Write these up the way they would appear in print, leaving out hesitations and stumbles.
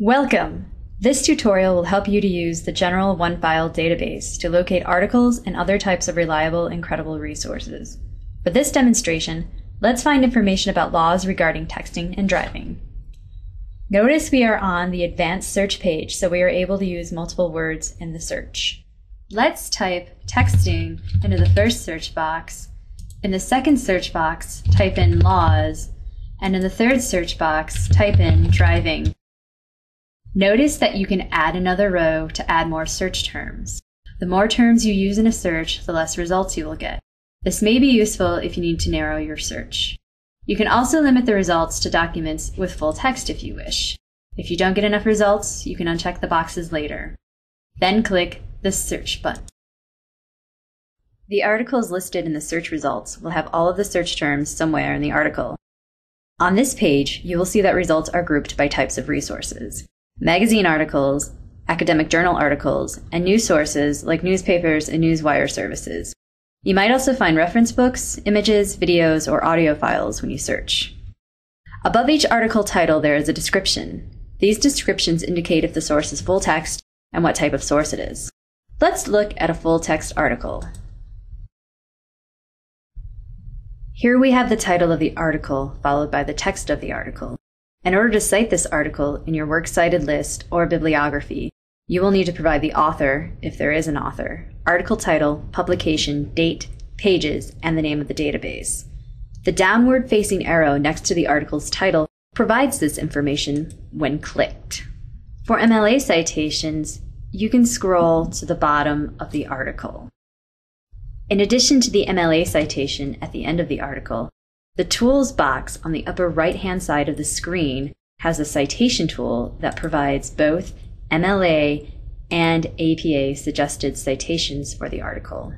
Welcome! This tutorial will help you to use the General OneFile database to locate articles and other types of reliable and credible resources. For this demonstration, let's find information about laws regarding texting and driving. Notice we are on the advanced search page, so we are able to use multiple words in the search. Let's type texting into the first search box. In the second search box, type in laws, and in the third search box, type in driving. Notice that you can add another row to add more search terms. The more terms you use in a search, the less results you will get. This may be useful if you need to narrow your search. You can also limit the results to documents with full text if you wish. If you don't get enough results, you can uncheck the boxes later. Then click the search button. The articles listed in the search results will have all of the search terms somewhere in the article. On this page, you will see that results are grouped by types of resources. Magazine articles, academic journal articles, and news sources like newspapers and newswire services. You might also find reference books, images, videos, or audio files when you search. Above each article title, there is a description. These descriptions indicate if the source is full text and what type of source it is. Let's look at a full text article. Here we have the title of the article followed by the text of the article. In order to cite this article in your Works Cited list or bibliography, you will need to provide the author, if there is an author, article title, publication, date, pages, and the name of the database. The downward-facing arrow next to the article's title provides this information when clicked. For MLA citations, you can scroll to the bottom of the article. In addition to the MLA citation at the end of the article, the Tools box on the upper right-hand side of the screen has a citation tool that provides both MLA and APA suggested citations for the article.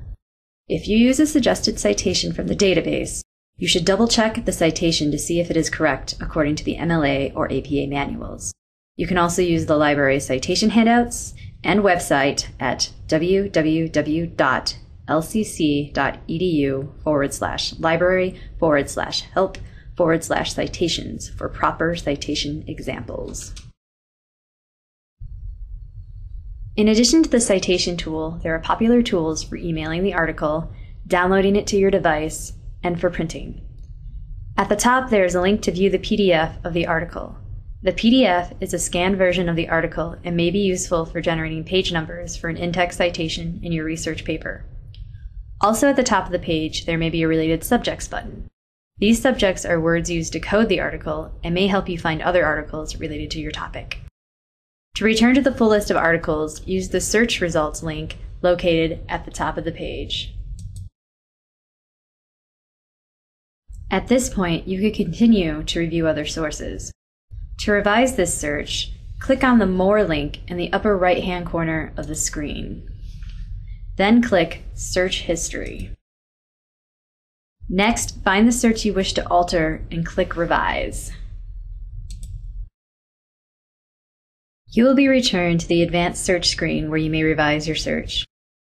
If you use a suggested citation from the database, you should double-check the citation to see if it is correct according to the MLA or APA manuals. You can also use the library citation handouts and website at www.lcc.edu/library/help/citations for proper citation examples. In addition to the citation tool, there are popular tools for emailing the article, downloading it to your device, and for printing. At the top, there is a link to view the PDF of the article. The PDF is a scanned version of the article and may be useful for generating page numbers for an in-text citation in your research paper. Also at the top of the page, there may be a related subjects button. These subjects are words used to code the article and may help you find other articles related to your topic. To return to the full list of articles, use the search results link located at the top of the page. At this point, you could continue to review other sources. To revise this search, click on the More link in the upper right-hand corner of the screen. Then click Search History. Next, find the search you wish to alter and click Revise. You will be returned to the advanced search screen where you may revise your search.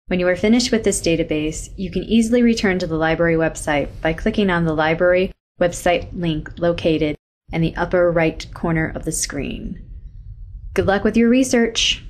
When you are finished with this database, you can easily return to the library website by clicking on the library website link located in the upper right corner of the screen. Good luck with your research!